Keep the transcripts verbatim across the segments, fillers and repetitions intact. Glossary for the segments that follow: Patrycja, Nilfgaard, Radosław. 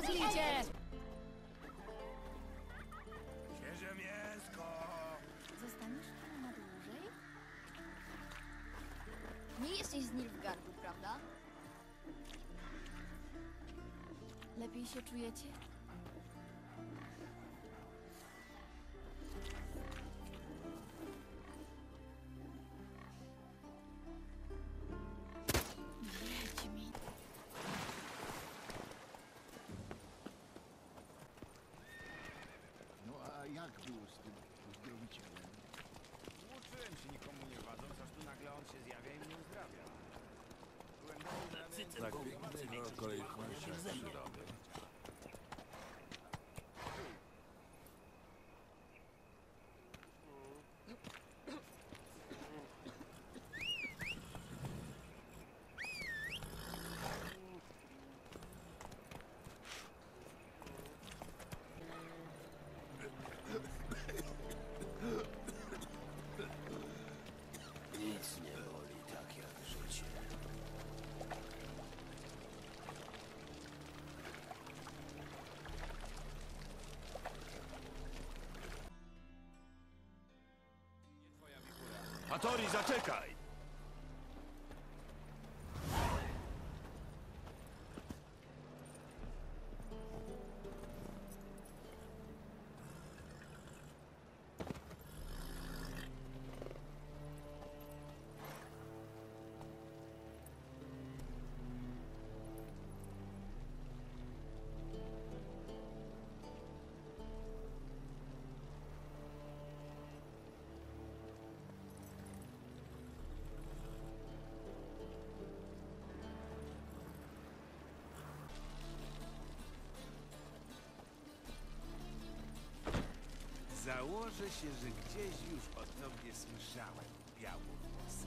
rozliczę! Sierżemięsko! Zostaniesz tu na dłużej? Nie jesteś z Nilfgaardu, prawda? Lepiej się czujecie? Jak było z tym uzdrowicielem? Uczyłem się nikomu nie wadząc, aż tu nagle on się zjawia i mnie uzdrawia. Byłem dalej na kolejnych mężczyzn ze mną. Nic nie boli tak jak życie. Hattori, zaczekaj! Założę się, że gdzieś już o tobie słyszałem, białowłosy.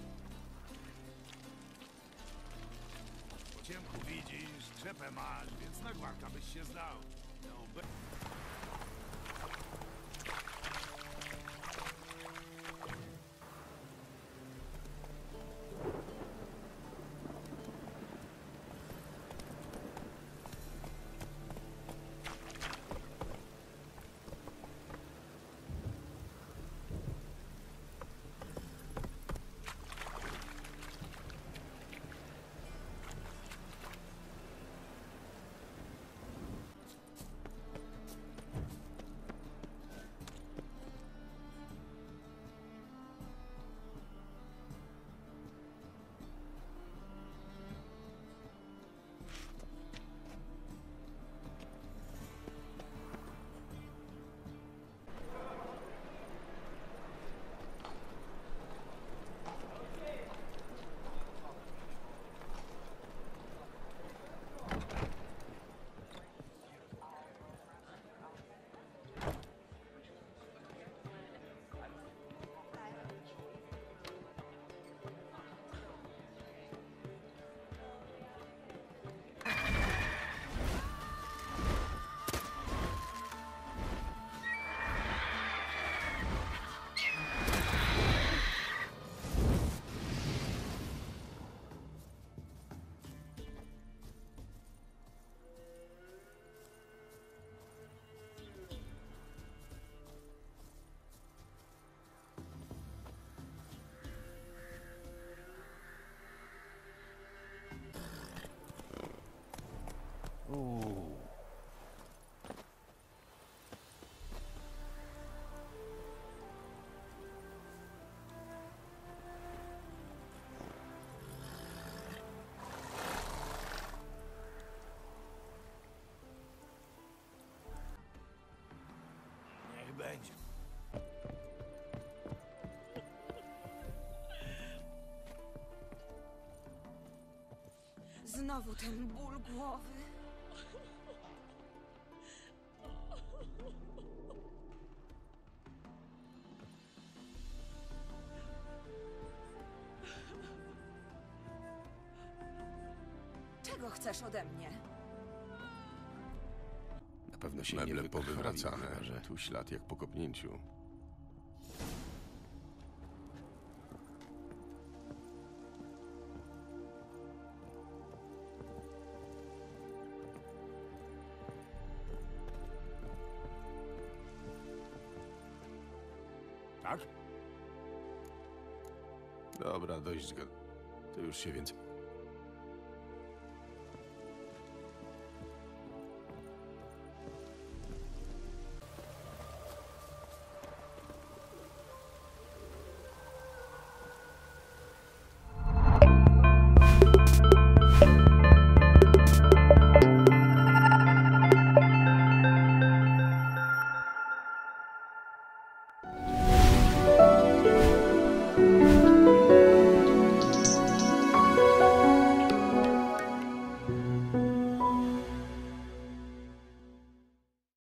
Po ciemku widzisz, krzepę masz, więc na Gwarta byś się znał. No, będzie. Znowu ten ból głowy. Czego chcesz ode mnie? Pewno się meble nie powywracane, że tu ślad jak po kopnięciu. Dobra, dość zgody. To już się więcej...